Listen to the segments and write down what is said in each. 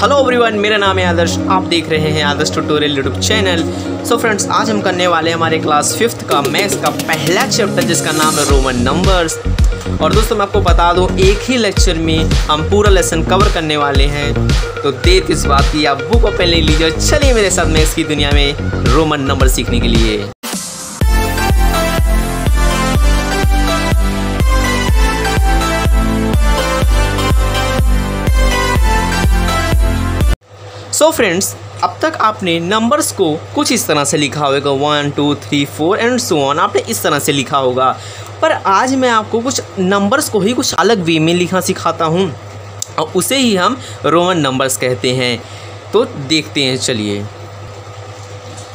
Hello everyone, मेरा नाम है आदर्श। आप देख रहे हैं Adarsh tutorial YouTube channel. So friends, आज हम करने वाले हैं हमारे क्लास फिफ्थ का मैथ्स का पहला चैप्टर जिसका नाम है रोमन नंबर्स। और दोस्तों मैं आपको बता दूं, एक ही लेक्चर में हम पूरा लेसन कवर करने वाले हैं, तो देर किस बात की, आप बुक ओपन ले लीजिए। चलिए मेरे साथ मैथ्स की दुनिया में रोमन नंबर सीखने के लिए। सो फ्रेंड्स, अब तक आपने नंबर्स को कुछ इस तरह से लिखा होगा, 1 2 3 4 एंड सो ऑन, आपने इस तरह से लिखा होगा। पर आज मैं आपको कुछ नंबर्स को ही कुछ अलग वे में लिखना सिखाता हूँ, और उसे ही हम रोमन नंबर्स कहते हैं। तो देखते हैं, चलिए।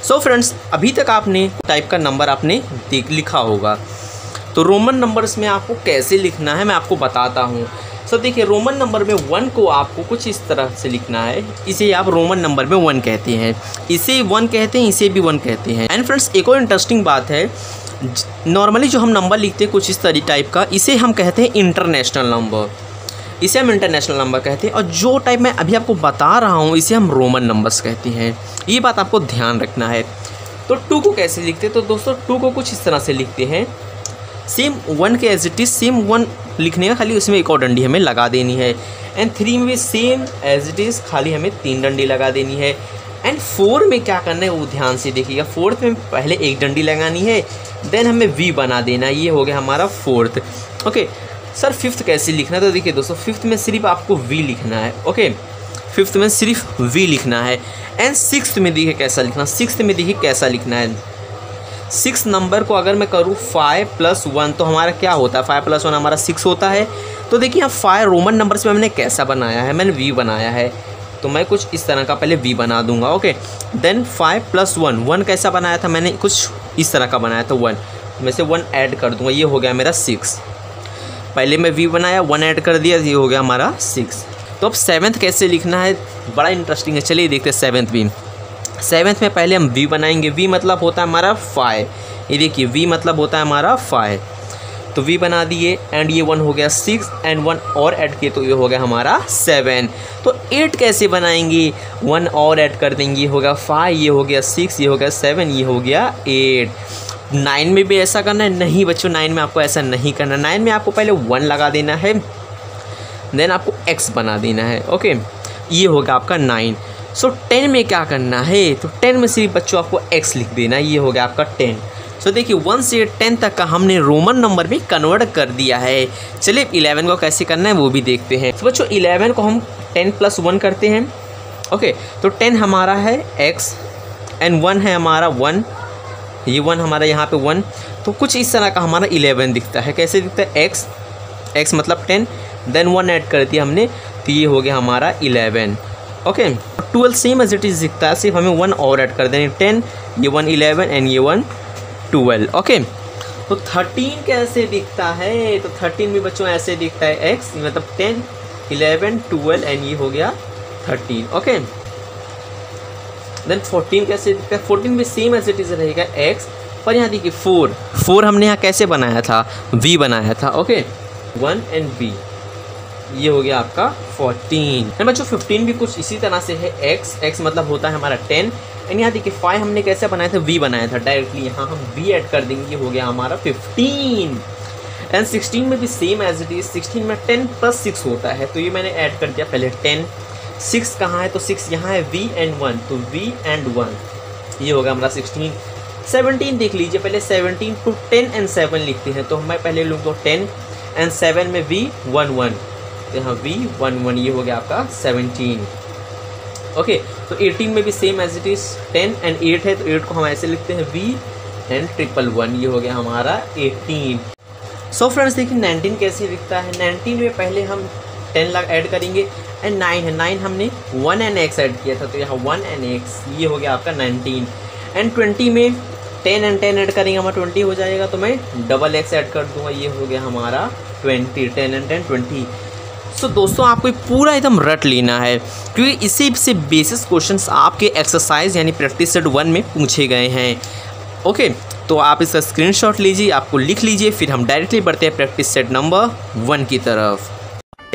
सो फ्रेंड्स, अभी तक आपने टाइप का नंबर आपने देख लिखा होगा, तो रोमन नंबर्स में आपको कैसे लिखना है मैं आपको बताता हूँ। सो देखिए, रोमन नंबर में 1 को आपको कुछ इस तरह से लिखना है। इसे आप रोमन नंबर में 1 कहते हैं, इसे 1 कहते हैं, इसे भी 1 कहते हैं। एंड फ्रेंड्स, एक और इंटरेस्टिंग बात है, नॉर्मली जो हम नंबर लिखते हैं कुछ इस तरह टाइप का, इसे हम कहते हैं इंटरनेशनल नंबर, इसे हम इंटरनेशनल नंबर कहते हैं। और जो टाइप मैं अभी आपको बता रहा हूँ, इसे हम रोमन नंबर्स कहते हैं। ये बात आपको ध्यान रखना है। तो 2 को कैसे लिखते हैं? तो दोस्तों 2 को कुछ इस तरह से लिखते हैं, सेम 1 के एज इट इज़, सेम 1 लिखने का, खाली उसमें एक और डंडी हमें लगा देनी है। एंड 3 में भी सेम एज इट इज़, खाली हमें 3 डंडी लगा देनी है। एंड 4 में क्या करना है वो ध्यान से देखिएगा। 4th में पहले 1 डंडी लगानी है, देन हमें V बना देना है। ये हो गया हमारा 4th। ओके सर, 5th कैसे लिखना है? तो देखिए दोस्तों, 5th में सिर्फ आपको V लिखना है। ओके, 5th में सिर्फ V लिखना है। एंड 6th में देखिए कैसा लिखना, 6th में देखिए कैसा लिखना है। 6 नंबर को अगर मैं करूँ 5 + 1, तो हमारा क्या होता है? 5 + 1 हमारा 6 होता है। तो देखिए यहाँ 5 रोमन नंबर्स में मैंने कैसा बनाया है, मैंने V बनाया है। तो मैं कुछ इस तरह का पहले V बना दूंगा। ओके, देन 5 + 1 कैसा बनाया था मैंने? कुछ इस तरह का बनाया था। 1 में से 1 ऐड कर दूंगा, ये हो गया मेरा 6। पहले मैं V बनाया, 1 ऐड कर दिया, ये हो गया हमारा 6। तो अब 7th कैसे लिखना है, बड़ा इंटरेस्टिंग है। चलिए देखते हैं 7th भी। 7th में पहले हम V बनाएंगे। V मतलब होता है हमारा 5, ये देखिए V मतलब होता है हमारा 5। तो V बना दिए, एंड ये 1 हो गया 6, एंड 1 और ऐड किए तो ये हो गया हमारा 7। तो 8 कैसे बनाएंगे? 1 और ऐड कर देंगे, ये हो गया 5, ये हो गया 6, ये हो गया 7, ये हो गया 8। 9 में भी ऐसा करना है? नहीं बच्चों, 9 में आपको ऐसा नहीं करना। 9 में आपको पहले 1 लगा देना है, देन आपको X बना देना है। ओके, ये होगा आपका 9। सो 10 में क्या करना है? तो 10 में सिर्फ बच्चों आपको x लिख देना, ये हो गया आपका 10। सो देखिए 1 से 10 तक का हमने रोमन नंबर में कन्वर्ट कर दिया है। चलिए 11 को कैसे करना है वो भी देखते हैं। तो बच्चों 11 को हम 10 + 1 करते हैं। ओके, तो 10 हमारा है x, एंड 1 है हमारा 1, ये 1 हमारा यहाँ पे 1। तो कुछ इस तरह का हमारा 11 दिखता है। कैसे दिखता है? x, x मतलब 10, देन 1 ऐड कर दिया हमने, तो ये हो गया हमारा 11। Okay, 12 same as it is दिखता है, सिर्फ हमें 1 और ऐड कर देंगे, 10, ये 1 11 एंड ये 1 12। ओके, तो 13 कैसे दिखता है? तो 13 में बच्चों ऐसे दिखता है, x मतलब 10 11 12 एंड ये हो गया 13। ओके, देन 14 कैसे दिखता है? 14 में सेम एज इट इज़ रहेगा x, पर यहाँ देखिए 4 हमने यहाँ कैसे बनाया था? v बनाया था। ओके, 1 एंड v, ये हो गया आपका 14। एंड बच्चों 15 भी कुछ इसी तरह से है, x, x मतलब होता है हमारा 10, एंड यहाँ देखिए 5 हमने कैसे बनाया था? v बनाया था, डायरेक्टली यहाँ हम v ऐड कर देंगे, ये हो गया हमारा 15। एंड 16 में भी सेम एज इट इज, 16 में 10 + 6 होता है, तो ये मैंने ऐड कर दिया पहले 10। 6 कहाँ है? तो 6 यहाँ है, v एंड 1, तो v एंड 1, ये होगा हमारा 16। 17 देख लीजिए, पहले 17 को 10 एंड 7 लिखते हैं, तो मैं पहले लूँगा 10 एंड 7 में v 1 1, यहाँ v 1 1, ये हो गया आपका 17। ओके, तो 18 में भी same as it is, 10 and 8 है, तो 8 को हम ऐसे लिखते हैं, v एंड 1 1 1, ये हो गया हमारा 18। सो फ्रेंड्स देखिए 19 कैसे दिखता है? 19 में पहले हम 10 ऐड करेंगे, एंड 9 है, 9 हमने 1 एंड x ऐड किया था, तो यहाँ 1 एंड x, ये हो गया आपका 19। एंड 20 में 10 एंड 10 ऐड करेंगे, हमारा 20 हो जाएगा, तो मैं डबल x ऐड कर दूँगा, ये हो गया हमारा 20। 10 एंड 10 20। सो दोस्तों आपको पूरा एकदम रट लेना है, क्योंकि इसी से बेसिस क्वेश्चंस आपके एक्सरसाइज यानी प्रैक्टिस सेट 1 में पूछे गए हैं। ओके, तो आप इसका स्क्रीनशॉट लीजिए, आपको लिख लीजिए, फिर हम डायरेक्टली बढ़ते हैं प्रैक्टिस सेट नंबर 1 की तरफ।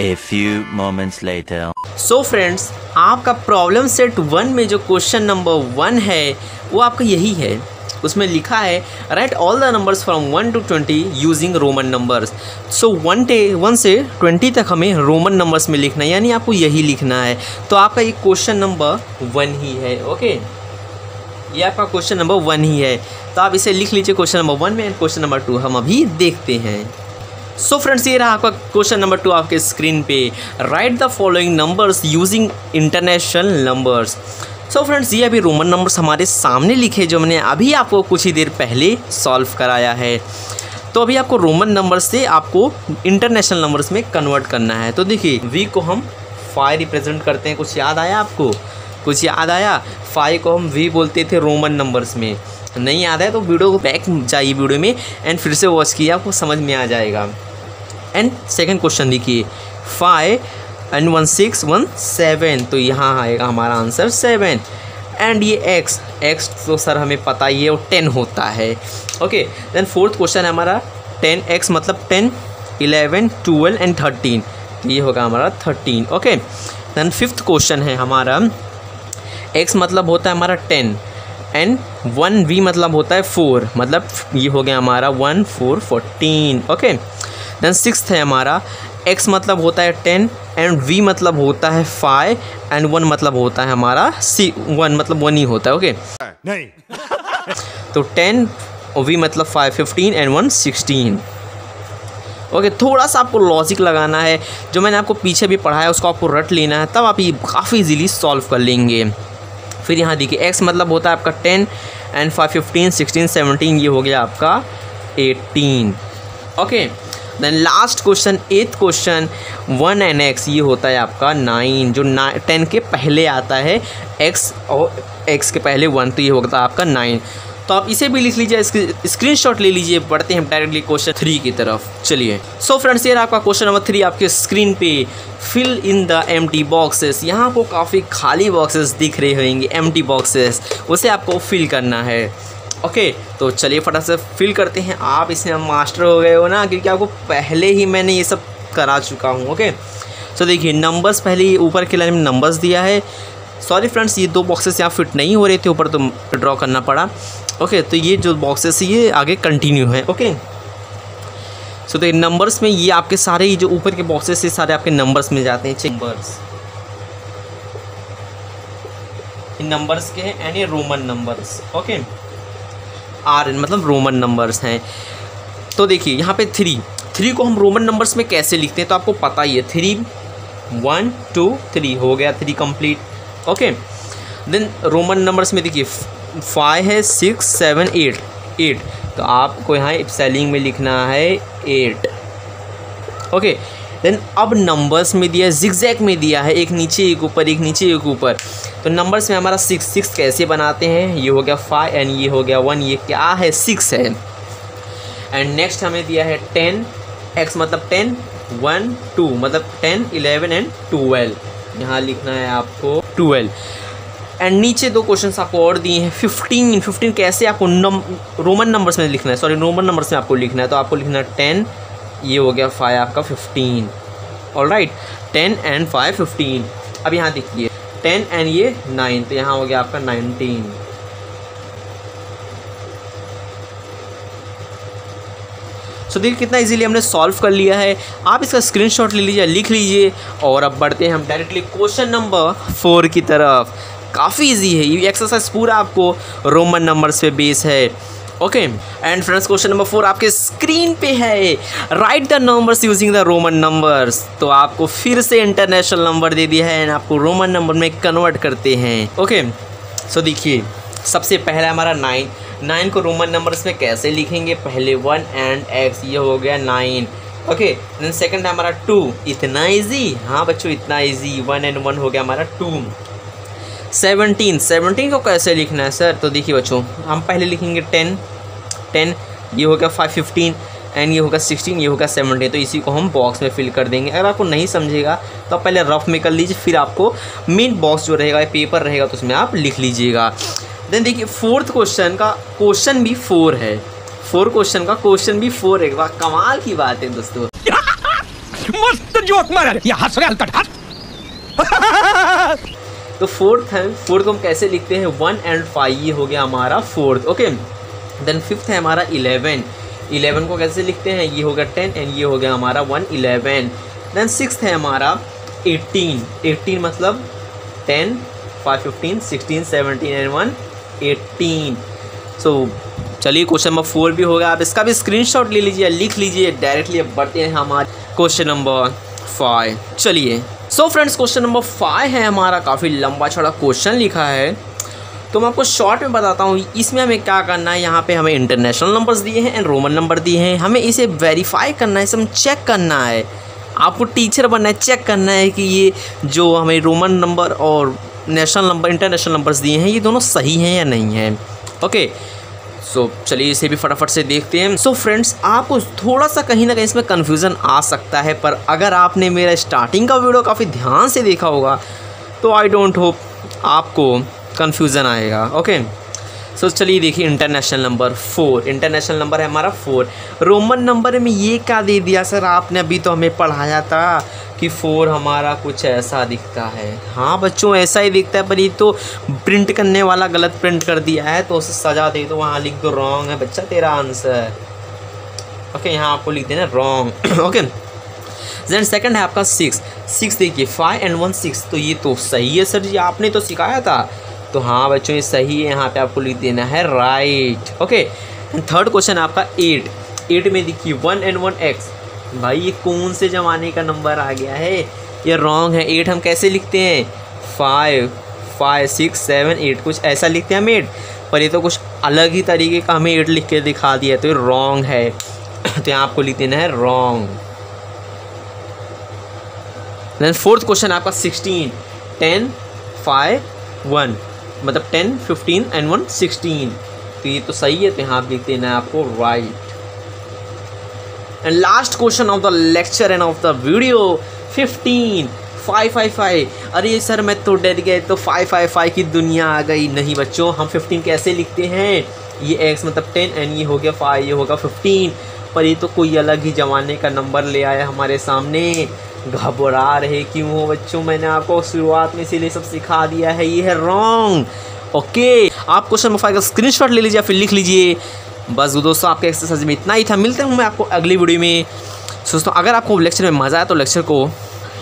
A few moments later. So friends, आपका प्रॉब्लम सेट 1 में जो क्वेश्चन नंबर 1 है वो आपका यही है. उसमें लिखा है write all the numbers from 1 to 20 using Roman numbers. So 1 से 20 तक हमें रोमन नंबर्स में लिखना है, यानी आपको यही लिखना है. तो आपका ये क्वेश्चन नंबर 1 ही है. ओके, ये आपका क्वेश्चन नंबर 1 ही है. तो आप इसे लिख लीजिए क्वेश्चन नंबर 1 में. एंड क्वेश्चन नंबर 2 हम अभी देखते हैं. सो फ्रेंड्स, ये रहा आपका क्वेश्चन नंबर 2 आपके स्क्रीन पे. Write the following numbers using international numbers. So friends, ये अभी रोमन नंबर्स हमारे सामने लिखे जो मैंने अभी आपको कुछ ही देर पहले सॉल्व कराया है. तो अभी आपको रोमन नंबर से आपको इंटरनेशनल नंबर्स में कन्वर्ट करना है. तो देखिए वी को हम फाइ रिप्रेजेंट करते हैं. कुछ याद आया आपको? कुछ याद आया? फाइ को हम वी बोलते थे रोमन नंबर्स में. नहीं याद है तो वीडियो को बैक जाइए वीडियो में एंड फिर से वॉच किया, आपको समझ में आ जाएगा. एंड सेकंड क्वेश्चन देखिए 5 and 1 6 1 7. तो यहाँ आएगा हमारा आंसर 7. एंड ये एक्स तो सर हमें पता ही है वो 10 होता है. ओके, देन फोर्थ क्वेश्चन है हमारा 10x मतलब 10 11 12 and 13. तो ये होगा हमारा 13. ओके, देन फिफ्थ क्वेश्चन है हमारा x मतलब होता है हमारा 10 एंड 1v मतलब होता है 4. मतलब ये हो गया हमारा 1 4 14. ओके, देन सिक्स्थ है हमारा x मतलब होता है 10 एंड v मतलब होता है 5 एंड 1 मतलब होता है हमारा 1 मतलब 1 ही होता है. ओके नहीं तो 10 v मतलब 5 15 एंड 1 16. ओके, थोड़ा सा आपको लॉजिक लगाना है. जो मैंने आपको पीछे भी पढ़ाया उसको आपको रट लेना है, तब आप ये काफ़ी इजीली सॉल्व कर लेंगे. फिर यहाँ देखिए x मतलब होता है आपका 10 एंड 5 15 16 17. ये हो गया आपका 18. Okay, then last question 8th question 1 and x. ये होता है आपका 9 जो 10 के पहले आता है. x और x के पहले 1, तो ये होता है आपका 9. तो आप इसे भी लिख लीजिए, स्क्रीनशॉट ले लीजिए. बढ़ते हैं डायरेक्टली क्वेश्चन 3 की तरफ. चलिए सो फ्रेंड्स, ये आपका क्वेश्चन नंबर 3 आपके स्क्रीन पे. Fill in the empty boxes. यहाँ आपको काफ़ी खाली बॉक्सेस दिख रहे होंगे, एम्प्टी बॉक्सेस, उसे आपको फिल करना है. ओके, तो चलिए फटाफट से फिल करते हैं. आप इसमें मास्टर हो गए हो ना, क्योंकि आपको पहले ही मैंने ये सब करा चुका हूँ. ओके, तो देखिए नंबर्स पहले ऊपर के लाइन में नंबर्स दिया है. सॉरी फ्रेंड्स, ये दो बॉक्सेस यहाँ फिट नहीं हो रहे थे ऊपर, तो ड्रॉ करना पड़ा. ओके, तो ये जो बॉक्सेस है ये आगे कंटिन्यू है. ओके, सो देखिए नंबर्स में ये आपके सारे ही जो ऊपर के बॉक्सेस है सारे आपके नंबर्स में जाते हैं. चेंबर्स इन नंबर्स के हैं एंड ये रोमन नंबर्स. ओके, आर मतलब रोमन नंबर्स हैं. तो देखिए यहाँ पे 3 को हम रोमन नंबर्स में कैसे लिखते हैं तो आपको पता ही है. 3 1 2 3 हो गया 3 complete. Okay, then Roman numbers में देखिए 5 है 6 7 8 8. तो आपको यहाँ स्पेलिंग में लिखना है 8. ओके, देन अब नंबर्स में दिया है zigzag में दिया है, एक नीचे एक ऊपर एक नीचे एक ऊपर. तो नंबर्स में हमारा 6 कैसे बनाते हैं? ये हो गया 5 एंड ये हो गया 1. ये क्या है? 6 है. एंड नेक्स्ट हमें दिया है 10 x मतलब 10 1 2 मतलब 10 11 and 12. यहाँ लिखना है आपको 12. एंड नीचे दो क्वेश्चंस आपको और दिए हैं 15 कैसे आपको रोमन नंबर्स में लिखना है. सॉरी, रोमन नंबर्स में आपको लिखना है. तो आपको लिखना है 10, ये हो गया 5 आपका 15. Alright, 10 and 5 15. अब यहाँ देखिए 10 एंड ये 9, तो यहाँ हो गया आपका 19. सो देखिए कितना इजीली हमने सॉल्व कर लिया है. आप इसका स्क्रीनशॉट ले लीजिए, लिख लीजिए. और अब बढ़ते हैं हम डायरेक्टली क्वेश्चन नंबर 4 की तरफ. काफ़ी इजी है ये एक्सरसाइज, पूरा आपको रोमन नंबर्स पे बेस है. Okay, and friends question number 4 आपके स्क्रीन पे है. Write the numbers using the Roman numbers. तो आपको फिर से इंटरनेशनल नंबर दे दिया है एंड आपको रोमन नंबर में कन्वर्ट करते हैं. ओके, सो देखिए सबसे पहला हमारा 9 को रोमन नंबर्स में कैसे लिखेंगे? पहले 1 and x, ये हो गया 9. ओके, देन सेकंड है हमारा 2. इतना ईजी? हाँ बच्चों, इतना ईजी. 1 and 1 हो गया हमारा 2. 17 को कैसे लिखना है सर? तो देखिए बच्चों, हम पहले लिखेंगे 10 10, ये होगा 5 15 एंड ये होगा 16, ये होगा 17. तो इसी को हम बॉक्स में फिल कर देंगे. अगर आपको नहीं समझेगा तो आप पहले रफ में कर लीजिए, फिर आपको मेन बॉक्स जो रहेगा पेपर रहेगा तो उसमें आप लिख लीजिएगा. देन देखिए फोर्थ क्वेश्चन का क्वेश्चन भी 4 है. 4 क्वेश्चन का क्वेश्चन भी 4 है. वाह, कमाल की बात है दोस्तों. मस्त जोक मारा है, हंस रहा हलकट हंस। तो फोर्थ है, फोर्थ को हम कैसे लिखते हैं 1 और 5, ये हो गया हमारा फोर्थ। ओके देन फिफ्थ है हमारा 11, 11 को कैसे लिखते हैं, ये होगा 10 एंड ये हो गया हमारा 111। देन सिक्स्थ है हमारा 18, 18 मतलब 10, 5, 15, 16, 17 एंड 1, 18। सो चलिए क्वेश्चन नंबर 4 भी होगा, आप इसका भी स्क्रीनशॉट ले लीजिए, लिख लीजिए डायरेक्टली। अब बढ़ते हैं हमारे क्वेश्चन नंबर 5, चलिए। सो फ्रेंड्स क्वेश्चन नंबर 5 है हमारा, काफ़ी लंबा चौड़ा क्वेश्चन लिखा है, तो मैं आपको शॉर्ट में बताता हूँ इसमें हमें क्या करना है। यहाँ पे हमें इंटरनेशनल नंबर्स दिए हैं एंड रोमन नंबर दिए हैं, हमें इसे वेरीफाई करना है, इसे हम चेक करना है। आपको टीचर बनना है, चेक करना है कि ये जो हमें रोमन नंबर और नेशनल नंबर, इंटरनेशनल नंबर्स दिए हैं, ये दोनों सही हैं या नहीं हैं। ओके सो चलिए इसे भी फटाफट से देखते हैं। सो फ्रेंड्स आपको थोड़ा सा कहीं ना कहीं इसमें कन्फ्यूज़न आ सकता है, पर अगर आपने मेरा स्टार्टिंग का वीडियो काफ़ी ध्यान से देखा होगा तो आई डोंट होप आपको कन्फ्यूज़न आएगा। ओके सो चलिए देखिए इंटरनेशनल नंबर 4, इंटरनेशनल नंबर है हमारा 4। रोमन नंबर में ये क्या दे दिया सर आपने, अभी तो हमें पढ़ाया था कि 4 हमारा कुछ ऐसा दिखता है। हाँ बच्चों ऐसा ही दिखता है, पर ये तो प्रिंट करने वाला गलत प्रिंट कर दिया है, तो उसे सजा दे दो, वहाँ लिख दो रॉन्ग है बच्चा तेरा आंसर। ओके यहाँ आपको लिख देना रॉन्ग। ओके देन सेकंड है आपका 6, 6 देखिए 5 और 1 6, तो ये तो सही है सर जी आपने तो सिखाया था, तो हाँ बच्चों ये सही है, यहाँ पे आपको लिख देना है राइट। ओके थर्ड क्वेश्चन आपका 8, 8 में देखिए 1 और 1 x, भाई ये कौन से ज़माने का नंबर आ गया है, ये रॉन्ग है। 8 हम कैसे लिखते हैं 5, 5, 6, 7, 8 कुछ ऐसा लिखते हैं हम 8, पर ये तो कुछ अलग ही तरीके का हमें 8 लिख के दिखा दिया, तो ये रॉन्ग है, तो यहाँ आपको लिख देना है रॉन्ग। देन फोर्थ क्वेश्चन आपका 16, 10, 5, 1 मतलब 10, 15 और 1 16, तो ये तो सही है, तो यहाँ आप लिख देना है आपको right. And last question of the lecture end of the video 15, 555। अरे सर मैं तो डर गया, तो 555 की दुनिया आ गई। नहीं बच्चों, हम 15 कैसे लिखते हैं, ये x मतलब 10 एंड ये हो गया 5, ये होगा 15, पर ये तो कोई अलग ही ज़माने का नंबर ले आया हमारे सामने। घबरा रहे क्यों हो बच्चों, मैंने आपको शुरुआत में इसीलिए सब सिखा दिया है, ये है रॉन्ग। ओके आप क्वेश्चन नंबर 5 का स्क्रीनशॉट ले लीजिए, फिर लिख लीजिए। बस दोस्तों आपके एक्सरसाइज में इतना ही था, मिलता हूँ मैं आपको अगली वीडियो में। दोस्तों अगर आपको लेक्चर में मज़ा आया तो लेक्चर को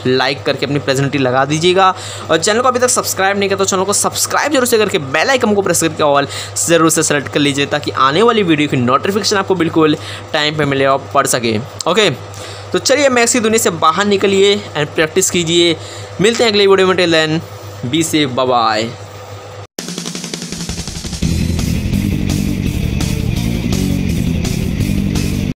लाइक करके अपनी प्रेजेंटी लगा दीजिएगा, और चैनल को अभी तक सब्सक्राइब नहीं किया तो चैनल को सब्सक्राइब जरूर से करके बेल आइकन को प्रेस करके ऑल जरूर से सेलेक्ट कर लीजिए, ताकि आने वाली वीडियो की नोटिफिकेशन आपको बिल्कुल टाइम पे मिले और पढ़ सके। ओके तो चलिए मैथ्स की दुनिया से बाहर निकलिए एंड प्रैक्टिस कीजिए। मिलते हैं अगले वीडियो में, till then be safe, bye bye.